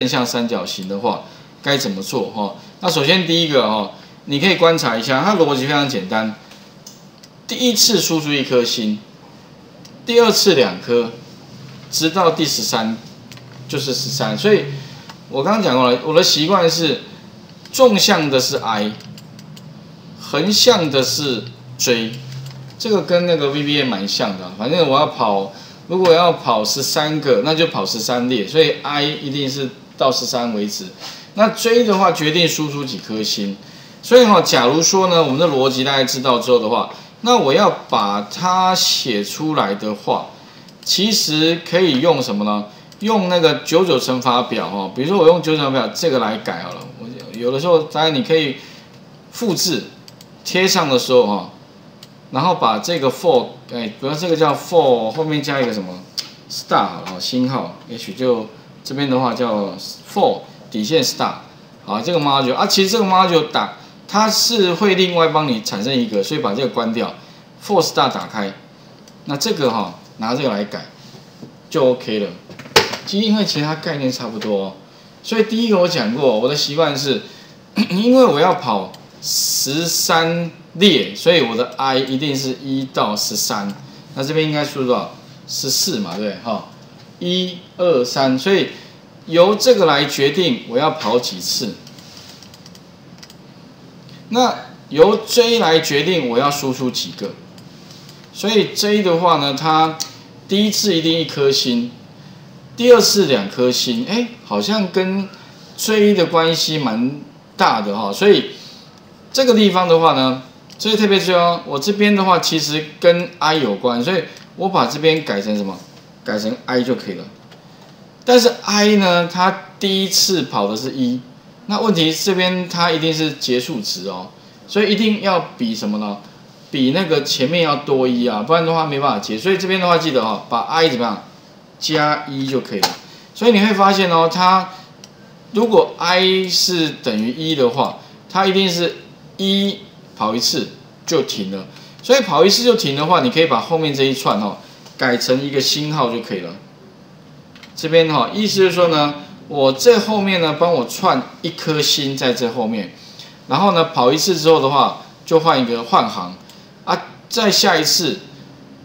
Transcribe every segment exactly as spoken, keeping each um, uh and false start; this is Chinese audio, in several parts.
正向三角形的话，该怎么做哈？那首先第一个哈，你可以观察一下，它逻辑非常简单。第一次输出一颗星，第二次两颗，直到第十三就是十三。所以我刚刚讲过了，我的习惯是纵向的是 i， 横向的是 j， 这个跟那个 V B A 蛮像的。反正我要跑，如果要跑十三个，那就跑十三列，所以 i 一定是到十三为止，那 J 的话决定输出几颗星，所以哈、哦，假如说呢，我们的逻辑大概知道之后的话，那我要把它写出来的话，其实可以用什么呢？用那个九九乘法表哈、哦，比如说我用九九乘法表这个来改好了。我有的时候当然你可以复制贴上的时候哈、哦，然后把这个 for 哎，比如这个叫 for 后面加一个什么 star 哦，星号，也许就。 这边的话叫 for 底线 star， 好，这个 module 啊，其实这个 module 打它是会另外帮你产生一个，所以把这个关掉 ，for star 打开，那这个哈、哦、拿这个来改就 OK 了。其实因为其他概念差不多、哦，所以第一个我讲过，我的习惯是，因为我要跑十三列，所以我的 i 一定是一到十三，那这边应该输入到十四嘛，对哈。哦 一二三，所以由这个来决定我要跑几次。那由 J 来决定我要输出几个。所以 J 的话呢，它第一次一定一颗星，第二次两颗星，哎，好像跟 J 的关系蛮大的哈、哦。所以这个地方的话呢，所以特别注意哦，我这边的话其实跟 I 有关，所以我把这边改成什么？ 改成 i 就可以了，但是 i 呢，它第一次跑的是一，那问题这边它一定是结束值哦，所以一定要比什么呢？比那个前面要多一啊，不然的话没办法结。所以这边的话记得哦，把 i 怎么样加一就可以了。所以你会发现哦，它如果 i 是等于一的话，它一定是一跑一次就停了。所以跑一次就停的话，你可以把后面这一串哦。 改成一个星号就可以了。这边哈、哦，意思就是说呢，我这后面呢，帮我串一颗星在这后面，然后呢，跑一次之后的话，就换一个换行啊，再下一次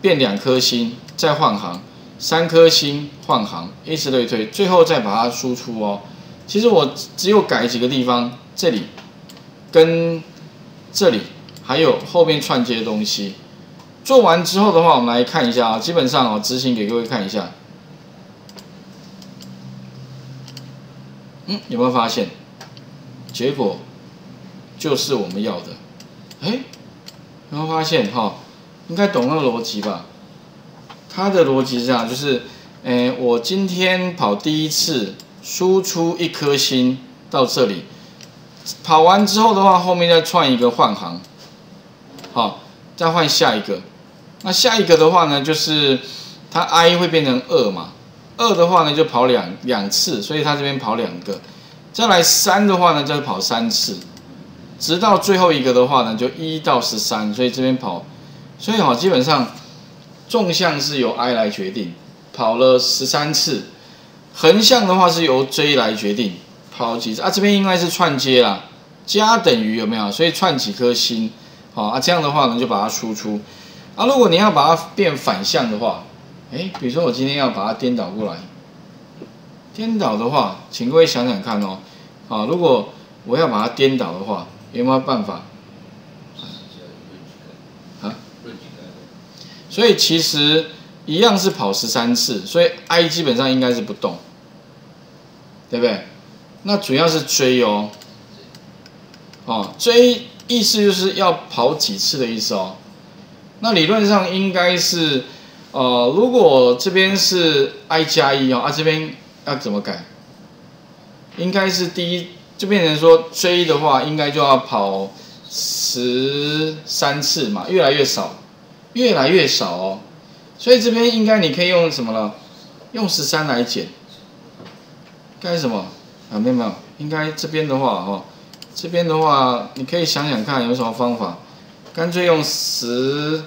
变两颗星，再换行，三颗星换行，依次类推，最后再把它输出哦。其实我只有改几个地方，这里跟这里，还有后面串接的东西。 做完之后的话，我们来看一下啊，基本上哦，执行给各位看一下。嗯，有没有发现？结果就是我们要的。哎，有没有发现哈、哦？应该懂那个逻辑吧？它的逻辑是这样，就是，哎，我今天跑第一次，输出一颗星到这里，跑完之后的话，后面再串一个换行，好、哦，再换下一个。 那下一个的话呢，就是它 i 会变成二嘛， 二的话呢就跑两两次，所以它这边跑两个，再来三的话呢再跑三次，直到最后一个的话呢就一到十三，所以这边跑，所以哈、哦、基本上纵向是由 i 来决定，跑了十三次，横向的话是由 j 来决定跑几次啊，这边应该是串接啦，加等于有没有？所以串几颗星，好、哦、啊，这样的话呢就把它输出。 啊，如果你要把它变反向的话，哎，比如说我今天要把它颠倒过来，颠倒的话，请各位想想看哦。啊，如果我要把它颠倒的话，有没有办法？啊？所以其实一样是跑十三次，所以 i 基本上应该是不动，对不对？那主要是追哦，哦，追意思就是要跑几次的意思哦。 那理论上应该是，呃，如果这边是 i 加一哦，啊这边要怎么改？应该是第一就变成说 j 的话，应该就要跑十三次嘛，越来越少，越来越少哦。所以这边应该你可以用什么了？用十三来减。该什么？啊没有没有，应该这边的话哦，这边的话你可以想想看有什么方法。 干脆用十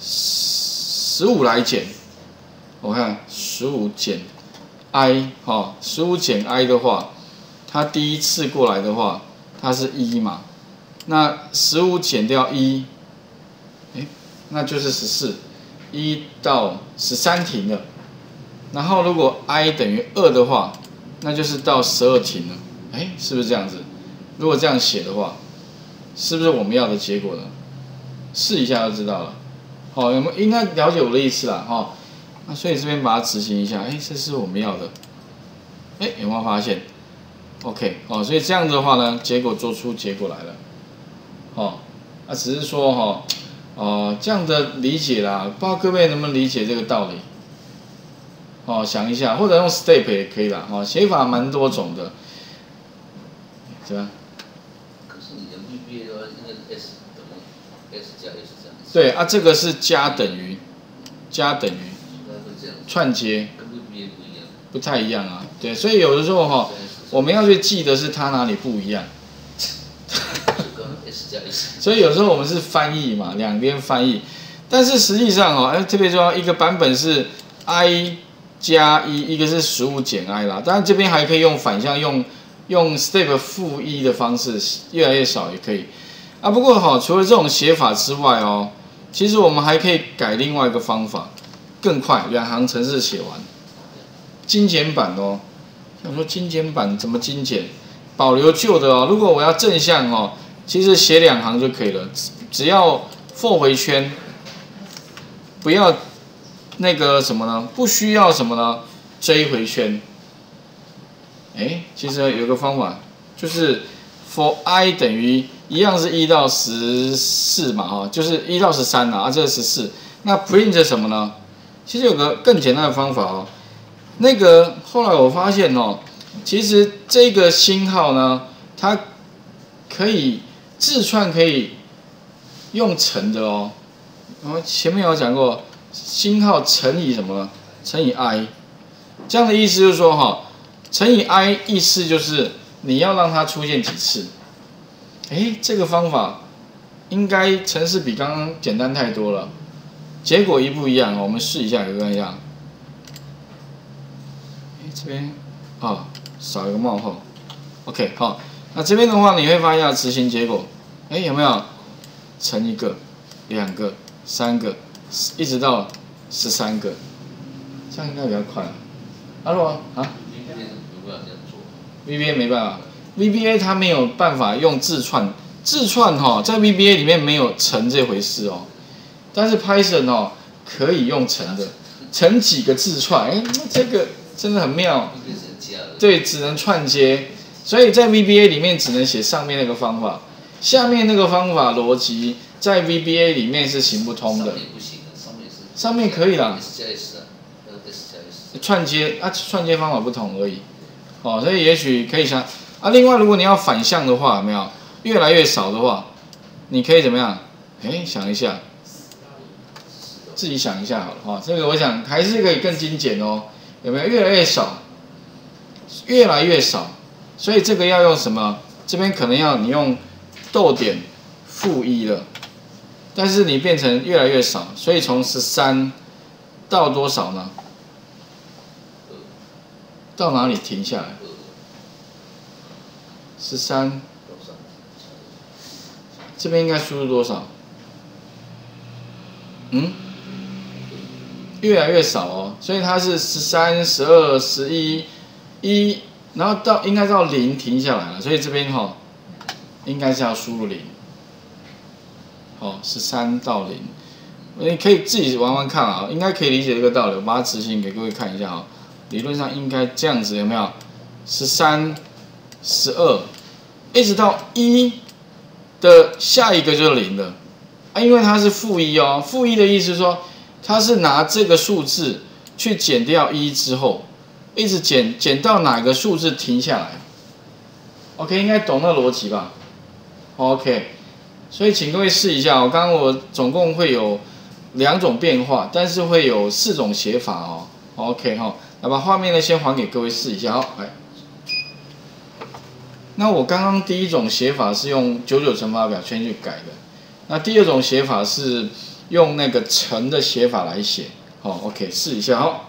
十五来减，我看十五减 i 哈，十五减 i 的话，它第一次过来的话，它是一嘛，那十五减掉一，哎，那就是十四，一到十三停了。然后如果 i 等于二的话，那就是到十二停了。哎，是不是这样子？如果这样写的话，是不是我们要的结果呢？试一下就知道了。好，有没有应该了解我的意思啦？哈、哦。 那所以这边把它执行一下，哎，这是我们要的，哎，有没有发现 ？OK， 哦，所以这样子的话呢，结果做出结果来了，哦，啊，只是说哈，哦、呃，这样的理解啦，不知道各位能不能理解这个道理？哦，想一下，或者用 step 也可以啦，哦，写法蛮多种的，对吧？可是你的 V B A 的话，那个 S 等于 S 加 S 这样子。对啊，这个是加等于，加等于。 串接不太一样啊，对，所以有的时候哈，我们要去记得是它哪里不一样。所以有时候我们是翻译嘛，两边翻译，但是实际上哦，哎，特别重要，一个版本是 i 加一，一个是十五减 i 啦。当然这边还可以用反向，用用 step 负一的方式，越来越少也可以啊。不过哈，除了这种写法之外哦，其实我们还可以改另外一个方法。 更快，两行程式写完，精简版哦。想说精简版怎么精简？保留旧的哦。如果我要正向哦，其实写两行就可以了，只要for回圈，不要那个什么呢？不需要什么呢？追回圈。哎，其实有个方法，就是 for i 等于一样是一到十四嘛，哈，就是一到十三啦，啊，这是十四。那 print 什么呢？ 其实有个更简单的方法哦，那个后来我发现哦，其实这个星号呢，它可以字串可以用乘的哦。我们前面有讲过，星号乘以什么？乘以 i， 这样的意思就是说哈、哦，乘以 i 意思就是你要让它出现几次。哎，这个方法应该程式比刚刚简单太多了。 结果一不一样，我们试一下，有没有一样？哎，这边啊、哦，少一个冒号 ，OK， 好、哦。那这边的话，你会发现执行结果，哎，有没有乘一个、两个、三个，一直到十三个，这样应该比较快。阿洛啊，啊 ，V B A 没办法 ，V B A 它没有办法用字串，字串哈、哦，在 V B A 里面没有乘这回事哦。 但是 Python 哦，可以用乘的，乘几个字串，哎，这个真的很妙。对，只能串接，所以在 V B A 里面只能写上面那个方法，下面那个方法逻辑在 V B A 里面是行不通的。上面不行，上面是。上面可以啦。S 加 S 啊，那 S 加 S。串接啊，串接方法不同而已。哦，所以也许可以想啊，另外如果你要反向的话，有没有越来越少的话，你可以怎么样？哎，想一下。 自己想一下好了哈，这个我想还是可以更精简哦，有没有？越来越少，越来越少，所以这个要用什么？这边可能要你用逗点负一了，但是你变成越来越少，所以从十三到多少呢？到哪里停下来？十三，这边应该输入多少？嗯？ 越来越少哦，所以它是十三、十二、十一、一，然后到应该到零停下来了，所以这边哈、哦，应该是要输入零，好，十三到零，你可以自己玩玩看啊，应该可以理解这个道理，我把它执行给各位看一下啊，理论上应该这样子有没有？十三、十二，一直到一的下一个就是零了啊，因为它是负一哦，负一的意思是说。 它是拿这个数字去减掉一之后，一直减减到哪个数字停下来 ？OK， 应该懂那逻辑吧 ？OK， 所以请各位试一下哦。刚刚我总共会有两种变化，但是会有四种写法哦。OK 哈、哦，那把画面呢先还给各位试一下哦。来，那我刚刚第一种写法是用九九乘法表圈去改的，那第二种写法是。 用那个乘的写法来写，好 ，OK， 试一下哦。